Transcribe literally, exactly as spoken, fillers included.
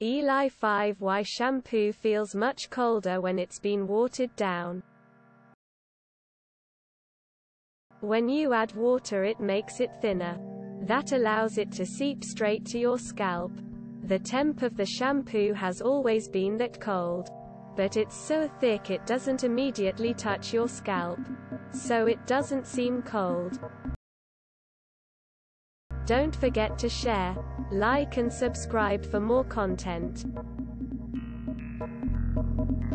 Eli five Why shampoo feels much colder when it's been watered down. When you add water, it makes it thinner. That allows it to seep straight to your scalp. The temp of the shampoo has always been that cold. But it's so thick it doesn't immediately touch your scalp. So it doesn't seem cold. Don't forget to share, like and subscribe for more content.